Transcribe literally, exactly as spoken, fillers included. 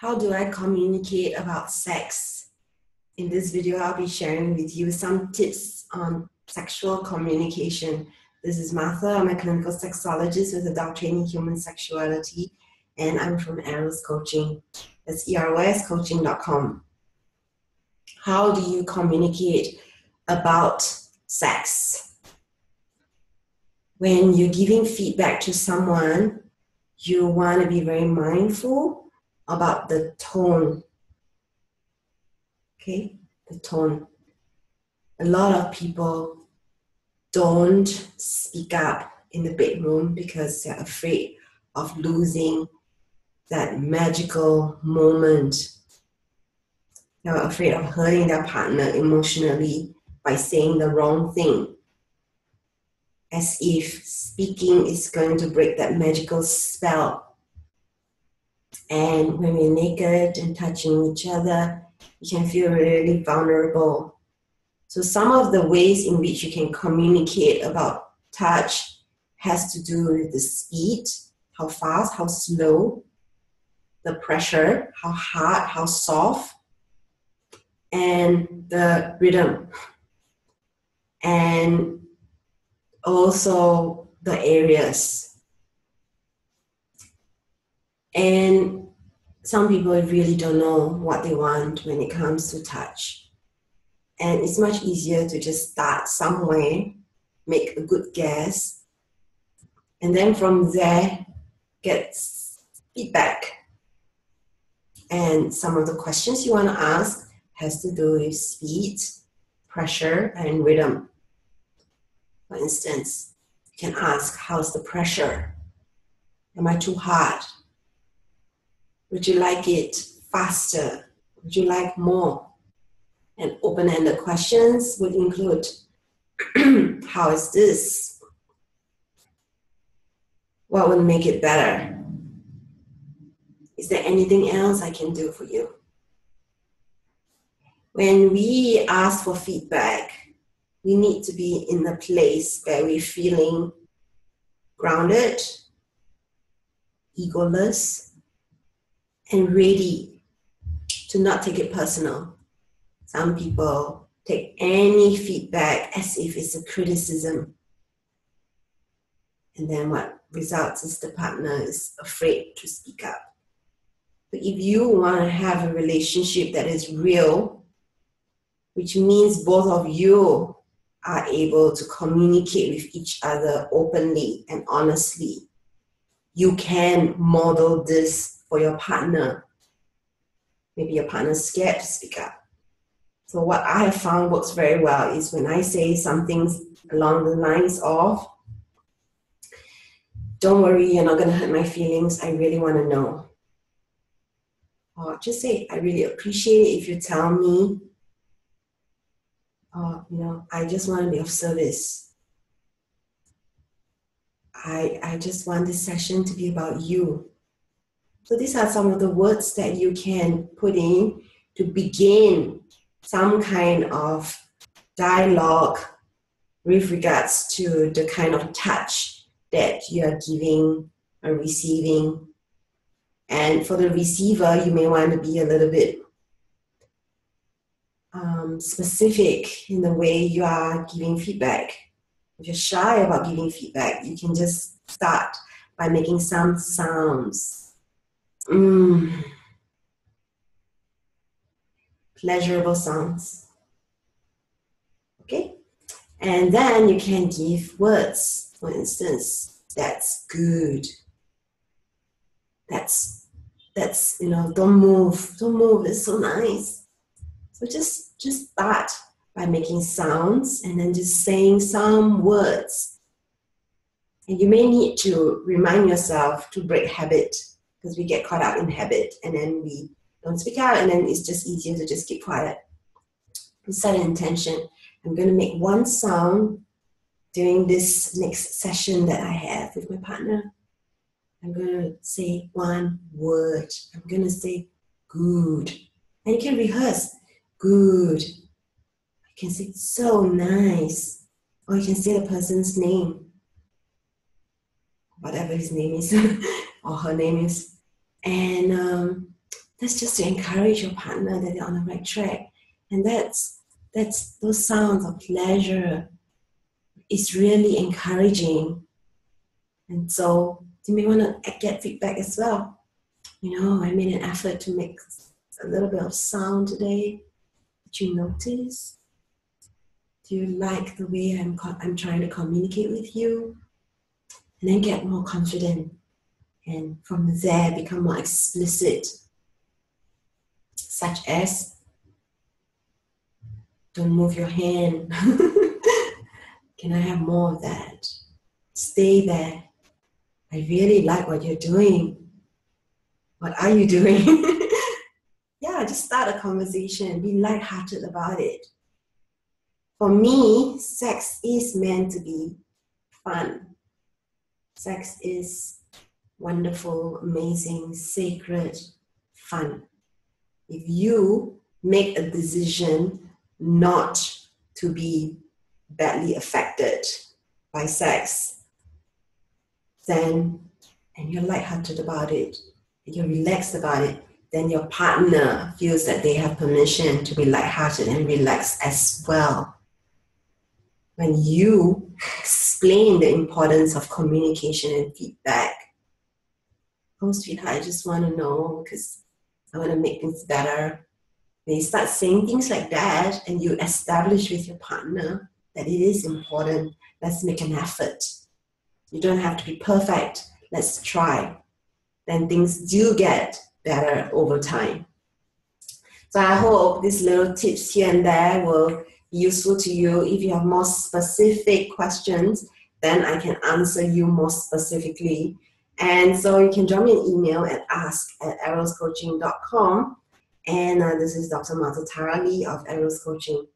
How do I communicate about sex? In this video, I'll be sharing with you some tips on sexual communication. This is Martha. I'm a clinical sexologist with a doctorate in human sexuality, and I'm from Eros Coaching. That's eros coaching dot com. How do you communicate about sex? When you're giving feedback to someone, you want to be very mindful about the tone. Okay, the tone. A lot of people don't speak up in the bedroom because they're afraid of losing that magical moment. They're afraid of hurting their partner emotionally by saying the wrong thing, as if speaking is going to break that magical spell. And when we're naked and touching each other, you can feel really vulnerable. So some of the ways in which you can communicate about touch has to do with the speed, how fast, how slow, the pressure, how hard, how soft, and the rhythm. And also the areas. And some people really don't know what they want when it comes to touch. And it's much easier to just start somewhere, make a good guess, and then from there, get feedback. And some of the questions you want to ask has to do with speed, pressure, and rhythm. For instance, you can ask, how's the pressure? Am I too hard? Would you like it faster? Would you like more? And open-ended questions would include, how is this? What would make it better? Is there anything else I can do for you? When we ask for feedback, we need to be in a place where we're feeling grounded, egoless, and ready to not take it personal. Some people take any feedback as if it's a criticism. And then what results is the partner is afraid to speak up. But if you want to have a relationship that is real, which means both of you are able to communicate with each other openly and honestly, you can model this for your partner. Maybe your partner's scared to speak up. So what I have found works very well is when I say something along the lines of, don't worry, you're not going to hurt my feelings, I really want to know. Or just say, I really appreciate it if you tell me. Or, you know, I just want to be of service. I, I just want this session to be about you. So these are some of the words that you can put in to begin some kind of dialogue with regards to the kind of touch that you are giving or receiving. And for the receiver, you may want to be a little bit um, specific in the way you are giving feedback. If you're shy about giving feedback, you can just start by making some sounds. Mm. Pleasurable sounds. Okay? And then you can give words. For instance, that's good. That's, that's, you know, don't move. Don't move. It's so nice. So just, just start by making sounds and then just saying some words. And you may need to remind yourself to break habit, because we get caught up in habit and then we don't speak out, and then it's just easier to just keep quiet. And set an intention. I'm going to make one sound during this next session that I have with my partner. I'm going to say one word. I'm going to say good. And you can rehearse. Good. You can say so nice. Or you can say the person's name. Whatever his name is. Or her name is, and um, that's just to encourage your partner that they're on the right track. And that's, that's those sounds of pleasure is really encouraging. And so you may want to get feedback as well. You know, I made an effort to make a little bit of sound today. Did you notice? Do you like the way I'm co- I'm trying to communicate with you? And then get more confident. And from there, become more explicit. Such as, don't move your hand. Can I have more of that? Stay there. I really like what you're doing. What are you doing? Yeah, just start a conversation. Be lighthearted about it. For me, sex is meant to be fun. Sex is wonderful, amazing, sacred, fun. If you make a decision not to be badly affected by sex, then, and you're lighthearted about it, you're relaxed about it, then your partner feels that they have permission to be lighthearted and relaxed as well. When you explain the importance of communication and feedback, oh sweetheart, I just want to know because I want to make things better. When you start saying things like that and you establish with your partner that it is important, let's make an effort. You don't have to be perfect, let's try. Then things do get better over time. So I hope these little tips here and there will be useful to you. If you have more specific questions, then I can answer you more specifically. And so you can drop me an email at ask at eros coaching dot com. And uh, this is Doctor Martha Tara Lee of Eros Coaching.